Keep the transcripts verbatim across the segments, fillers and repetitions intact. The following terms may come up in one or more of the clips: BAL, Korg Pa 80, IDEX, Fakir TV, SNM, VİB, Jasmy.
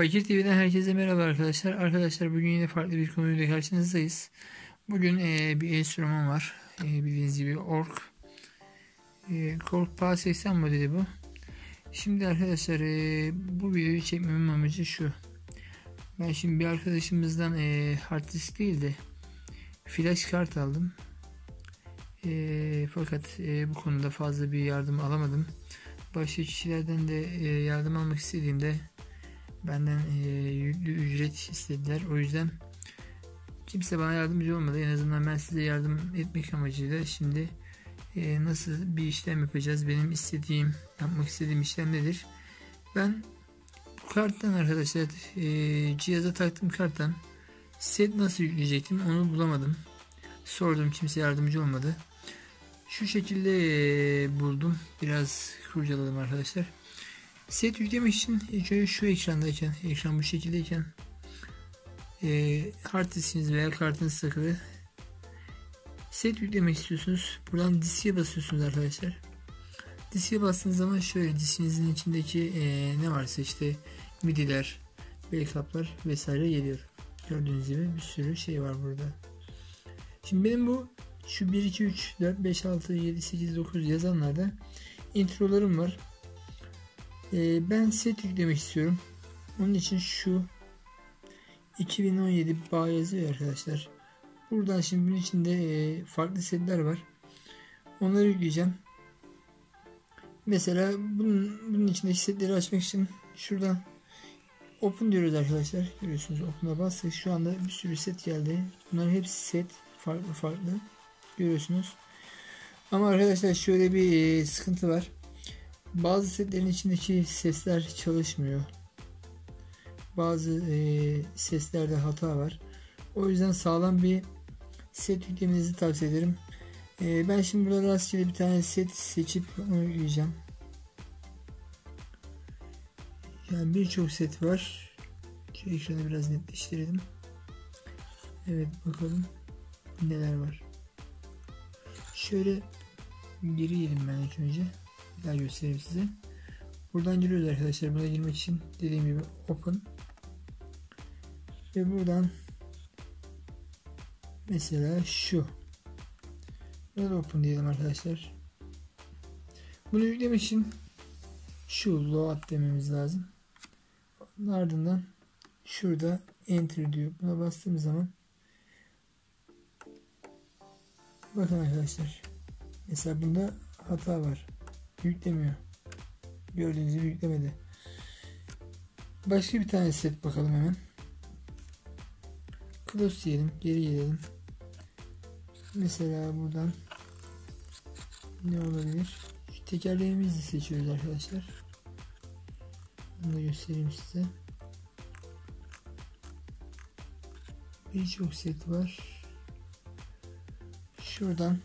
Fakir T V'den herkese merhaba arkadaşlar. Arkadaşlar bugün yine farklı bir konuyla karşınızdayız. Bugün e, bir enstrüman var. E, bildiğiniz gibi Korg. E, Korg Pa seksen modeli bu. Şimdi arkadaşlar e, bu videoyu çekmemin amacı şu. Ben şimdi bir arkadaşımızdan e, hard disk değil de flash kart aldım. E, fakat e, bu konuda fazla bir yardım alamadım. Başka kişilerden de e, yardım almak istediğimde benden e, yüklü ücret istediler. O yüzden kimse bana yardımcı olmadı. En azından ben size yardım etmek amacıyla şimdi e, nasıl bir işlem yapacağız? Benim istediğim, yapmak istediğim işlem nedir? Ben bu karttan arkadaşlar e, cihaza taktığım karttan set nasıl yükleyecektim onu bulamadım. Sordum, kimse yardımcı olmadı. Şu şekilde e, buldum. Biraz kurcaladım arkadaşlar. Set yüklemek için şöyle şu ekrandayken, ekran bu şekildeyken e, hard diskiniz veya kartınız takılı, set yüklemek istiyorsunuz. Buradan diske basıyorsunuz arkadaşlar. Diske bastığınız zaman şöyle diskinizin içindeki e, ne varsa işte midiler, backup'lar vesaire geliyor. Gördüğünüz gibi bir sürü şey var burada. Şimdi benim bu şu bir, iki, üç, dört, beş, altı, yedi, sekiz, dokuz yazanlarda introlarım var. Ben set yüklemek istiyorum. Onun için şu iki bin on yedi bağ yazıyor arkadaşlar. Buradan şimdi bunun içinde farklı setler var. Onları yükleyeceğim. Mesela bunun, bunun içindeki setleri açmak için şuradan open diyoruz arkadaşlar. Görüyorsunuz, open'a bastık. Şu anda bir sürü set geldi. Bunların hepsi set. Farklı farklı. Görüyorsunuz. Ama arkadaşlar şöyle bir sıkıntı var. Bazı setlerin içindeki sesler çalışmıyor. Bazı e, seslerde hata var. O yüzden sağlam bir set yüklemenizi tavsiye ederim. E, ben şimdi burada rastgele bir tane set seçip onu yükleyeceğim. Yani birçok set var. Şu ekranı biraz netleştirelim. Evet, bakalım neler var. Şöyle girelim ben ilk önce. Daha göstereyim size. Buradan giriyoruz arkadaşlar. Buna girmek için dediğim gibi open ve buradan mesela şu, burada open diyelim arkadaşlar. Bunu yüklemek için şu load dememiz lazım. Ardından şurada enter diyor. Buna bastığımız zaman bakın arkadaşlar, mesela bunda hata var. Yüklemiyor. Gördüğünüz gibi yüklemedi. Başka bir tane set bakalım hemen. Close diyelim. Geri gelelim. Mesela buradan ne olabilir? Şu tekerleğimizi seçiyoruz arkadaşlar. Bunu da göstereyim size. Birçok set var. Şuradan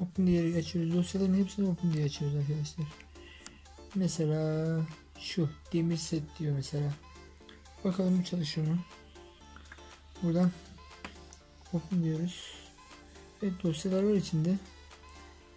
open diye açıyoruz. Dosyaların hepsini open diye açıyoruz arkadaşlar. Mesela şu demir set diyor mesela. Bakalım bu çalışıyor mu? Buradan open diyoruz. Evet, dosyalar var içinde.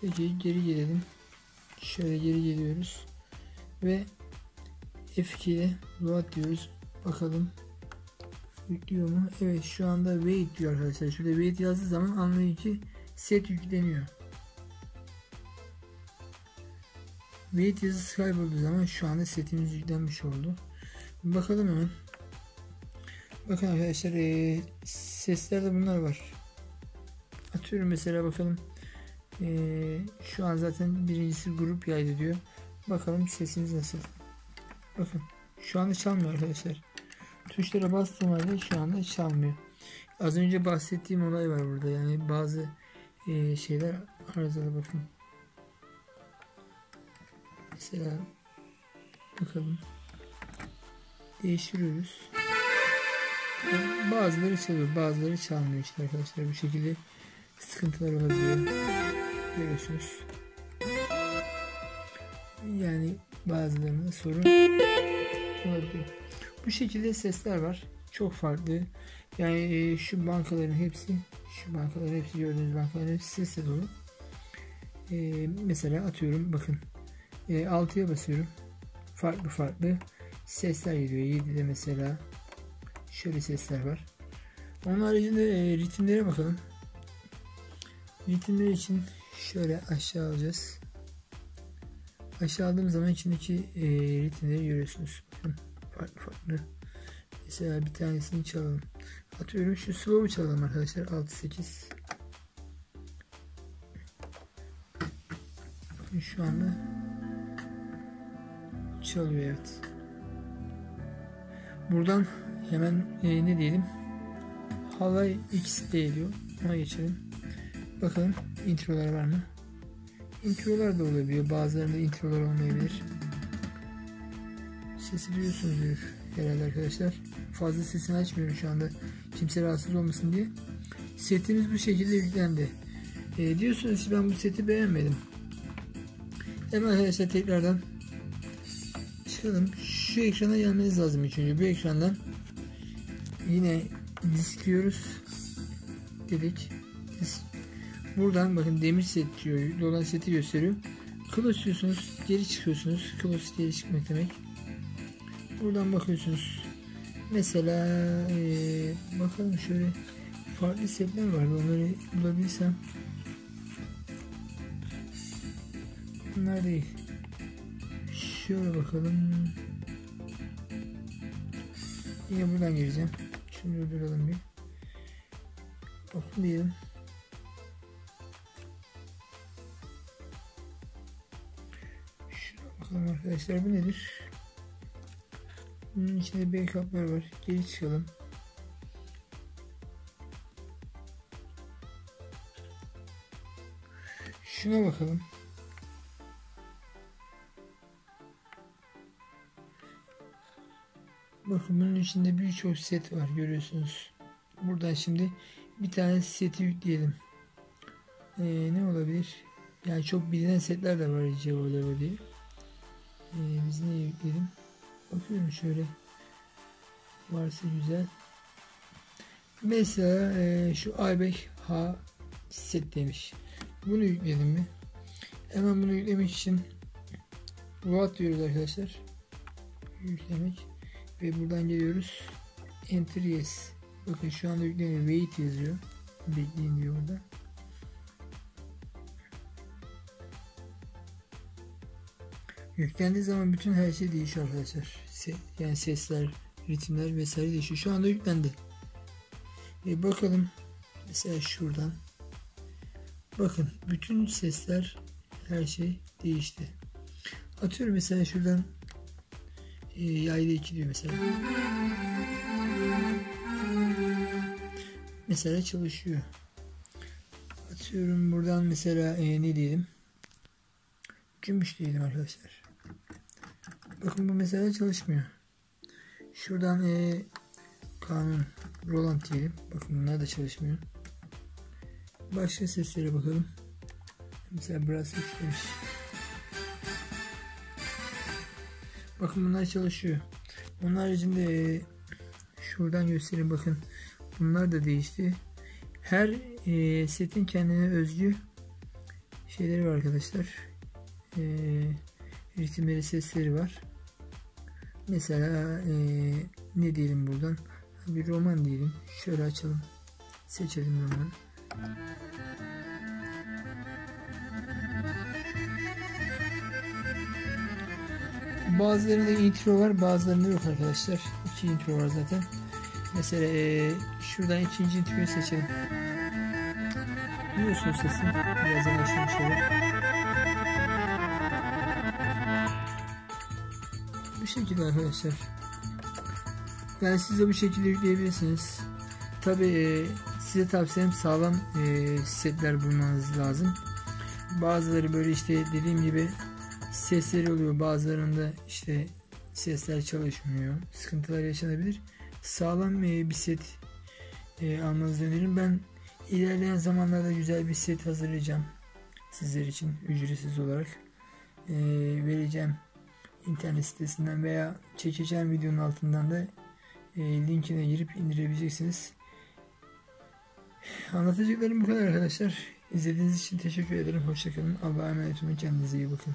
Peki geri gelelim. Şöyle geri geliyoruz. Ve F iki ile load diyoruz. Bakalım yüklüyor mu? Evet, şu anda wait diyor arkadaşlar. Şurada wait yazdığı zaman anlayın ki set yükleniyor. Wait yazısı kaybolduğu zaman şu anda setimiz yüklenmiş oldu. Bakalım hemen. Bakın arkadaşlar e, seslerde bunlar var. Atıyorum mesela, bakalım e, şu an zaten birincisi grup yaydı diyor. Bakalım sesimiz nasıl. Bakın şu anda çalmıyor arkadaşlar. Tuşlara bastığım halde şu anda çalmıyor. Az önce bahsettiğim olay var burada. Yani bazı e, şeyler arızalı. Bakın. Mesela bakalım değiştiriyoruz. Bazıları çalıyor, bazıları çalmıyor işte arkadaşlar. Bu şekilde sıkıntılar olabiliyor. Görüyorsunuz. Yani bazılarında sorun olabiliyor. Bu şekilde sesler var. Çok farklı. Yani şu bankaların hepsi, şu bankaların hepsi, gördüğünüz bankaların hepsi sesle dolu. Ee, mesela atıyorum bakın. altıya basıyorum. Farklı farklı sesler geliyor. yedide mesela şöyle sesler var. Onun haricinde e, ritimlere bakalım. Ritimler için şöyle aşağı alacağız. Aşağı aldığım zaman içindeki e, ritimleri görüyorsunuz. Farklı farklı. Mesela bir tanesini çalalım. Atıyorum şu slow'u çalalım arkadaşlar. altı sekiz. Şu anda çalıyor, evet. Buradan hemen e, ne diyelim? Halay X diyor. Ona geçelim. Bakalım introlar var mı? Introlar da olabiliyor. Bazılarında introlar olmayabilir. Sesi duyuyorsunuz herhalde arkadaşlar. Fazla sesini açmıyorum şu anda. Kimse rahatsız olmasın diye. Setimiz bu şekilde yüklendi. E, diyorsunuz ki ben bu seti beğenmedim. Hemen arkadaşlar tekrardan çıkalım. Şu ekrana gelmeniz lazım. Çünkü bu ekrandan yine diskliyoruz dedik. Disk. Buradan bakın demir set diyor. Dolan seti gösteriyor. Close diyorsunuz. Geri çıkıyorsunuz. Close geri çıkmak demek. Buradan bakıyorsunuz. Mesela ee, bakalım şöyle farklı setler vardı. Onları bulabilirsem. Bunlar değil. Şöyle bakalım. Yine buradan gireceğim. Şunu duralım bir. Okuyalım. Şuna bakalım arkadaşlar, bu nedir? Bunun içinde backup'lar var. Geri çıkalım. Şuna bakalım. Bakın bunun içinde birçok set var, görüyorsunuz. Buradan şimdi bir tane seti yükleyelim. Ee, ne olabilir? Yani çok bilinen setler de var Cevoleva diye. Ee, biz ne yükleyelim? Bakıyorum şöyle. Varsa güzel. Mesela e, şu Aybek H set demiş. Bunu yükleyelim mi? Hemen bunu yüklemek için rahat diyoruz arkadaşlar. Yüklemek. Ve buradan geliyoruz. Enter yes. Bakın şu anda yükleniyor. Wait yazıyor. Bekleyin diyor orada. Yüklendiği zaman bütün her şey değişiyor arkadaşlar. Se yani sesler, ritimler vesaire değişiyor. Şu anda yüklendi. E bakalım. Mesela şuradan. Bakın bütün sesler, her şey değişti. Atıyorum mesela şuradan. Yayda iki diyor mesela. Mesela çalışıyor. Atıyorum buradan mesela e, ne diyelim? Gümüş diyelim arkadaşlar. Bakın bu mesela çalışmıyor. Şuradan e, kanun Roland diyelim. Bakın bunlar da çalışmıyor. Başka seslere bakalım. Mesela brass demiş. Bakın bunlar çalışıyor. Onun haricinde e, şuradan göstereyim bakın. Bunlar da değişti. Her e, setin kendine özgü şeyleri var arkadaşlar. E, ritimleri, sesleri var. Mesela e, ne diyelim buradan? Bir roman diyelim. Şöyle açalım. Seçelim romanı. Bazılarında intro var, bazılarında yok arkadaşlar. İki intro var zaten. Mesela e, şuradan ikinci introyu seçelim. Duyuyorsunuz sesi. Biraz anlaşılmış olur. Bu şekilde arkadaşlar. Yani siz de bu şekilde yükleyebilirsiniz. Tabi e, size tavsiyem sağlam e, setler bulmanız lazım. Bazıları böyle işte dediğim gibi sesleri oluyor, bazılarında işte sesler çalışmıyor, sıkıntılar yaşanabilir. Sağlam bir set almanızı öneririm. Ben ilerleyen zamanlarda güzel bir set hazırlayacağım sizler için, ücretsiz olarak vereceğim internet sitesinden veya çekeceğim videonun altından da linkine girip indirebileceksiniz. Anlatacaklarım bu kadar arkadaşlar. İzlediğiniz için teşekkür ederim. Hoşçakalın. Allah'a emanet olun. Kendinize iyi bakın.